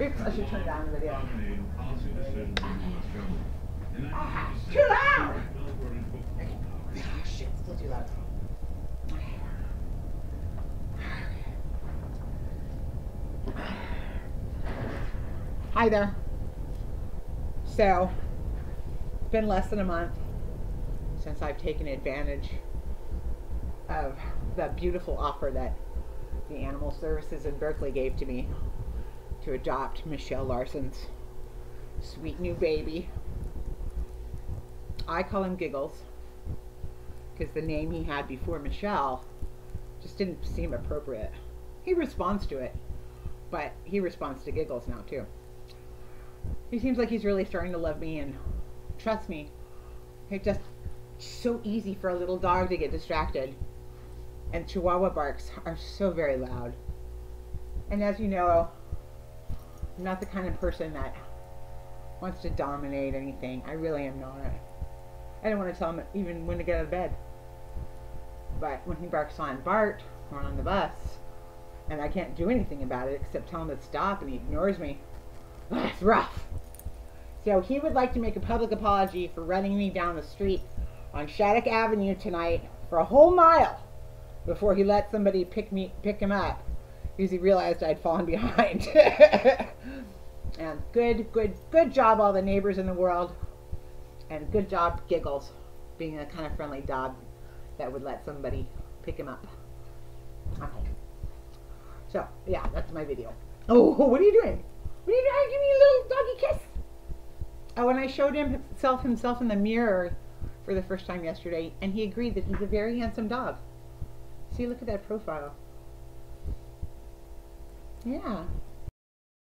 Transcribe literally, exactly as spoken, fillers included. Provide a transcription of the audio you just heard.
Oops, I should turn down the video. Ah, too loud! Oh, shit, still too loud. Hi there. So, it's been less than a month since I've taken advantage of the beautiful offer that the Animal Services in Berkeley gave to me to adopt Michelle Larson's sweet new baby. I call him Giggles because the name he had before Michelle just didn't seem appropriate. He responds to it, but he responds to Giggles now too. He seems like he's really starting to love me, and trust me, it's just so easy for a little dog to get distracted, and Chihuahua barks are so very loud. And as you know, I'm not the kind of person that wants to dominate anything. I really am not. I don't want to tell him even when to get out of bed. But when he barks on Bart or on the bus, and I can't do anything about it except tell him to stop, and he ignores me, that's rough. So he would like to make a public apology for running me down the street on Shattuck Avenue tonight for a whole mile before he let somebody pick me pick him up, because he realized I'd fallen behind. And good, good, good job, all the neighbors in the world. And good job, Giggles, being the kind of friendly dog that would let somebody pick him up. Okay. So, yeah, that's my video. Oh, what are you doing? What are you doing? Give me a little doggy kiss. Oh, and I showed him himself, himself in the mirror for the first time yesterday, and he agreed that he's a very handsome dog. See, look at that profile. Yeah.